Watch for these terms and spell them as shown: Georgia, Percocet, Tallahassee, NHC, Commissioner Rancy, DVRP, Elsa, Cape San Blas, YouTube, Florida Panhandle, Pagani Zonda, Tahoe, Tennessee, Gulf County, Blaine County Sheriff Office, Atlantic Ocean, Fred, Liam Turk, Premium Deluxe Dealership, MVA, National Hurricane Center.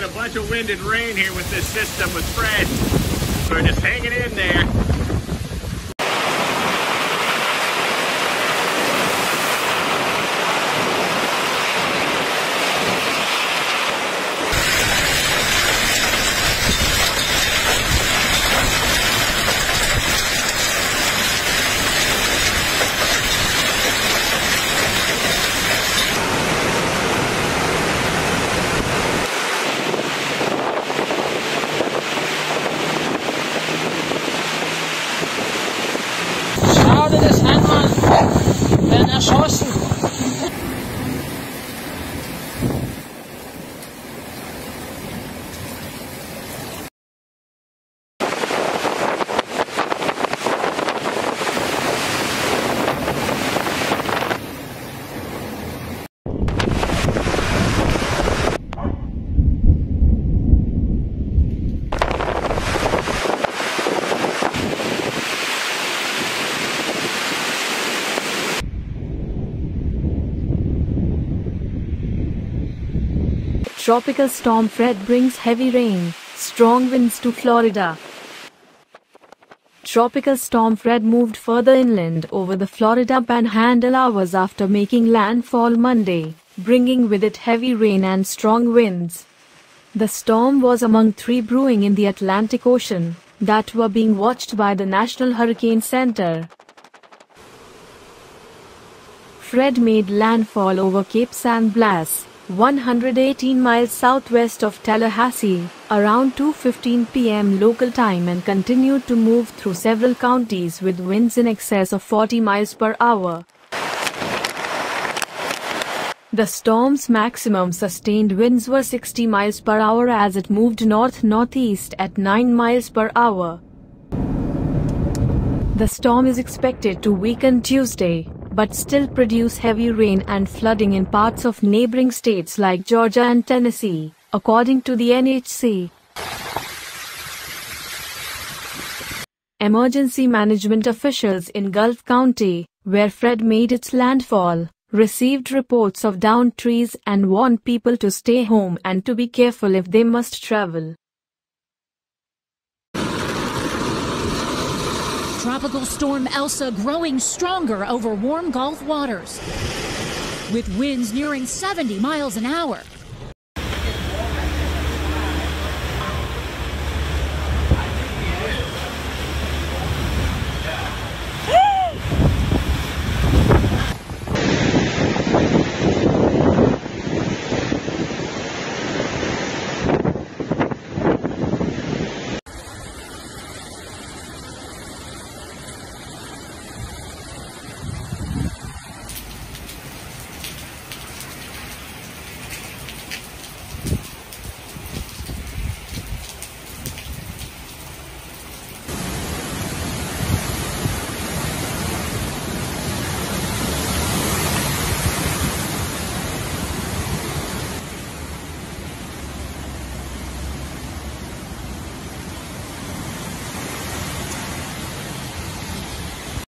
get a bunch of wind and rain here with this system with Fred. We're just hanging in there. Tropical storm Fred brings heavy rain, strong winds to Florida. Tropical storm Fred moved further inland over the Florida Panhandle hours after making landfall Monday, bringing with it heavy rain and strong winds. The storm was among three brewing in the Atlantic Ocean that were being watched by the National Hurricane Center. Fred made landfall over Cape San Blas, 118 miles southwest of Tallahassee, around 2:15 p.m. local time and continued to move through several counties with winds in excess of 40 miles per hour. The storm's maximum sustained winds were 60 miles per hour as it moved north-northeast at 9 miles per hour. The storm is expected to weaken Tuesday, but still produce heavy rain and flooding in parts of neighboring states like Georgia and Tennessee, according to the NHC. Emergency management officials in Gulf County, where Fred made its landfall, received reports of downed trees and warned people to stay home and to be careful if they must travel. Tropical storm Elsa growing stronger over warm Gulf waters, with winds nearing 70 miles an hour.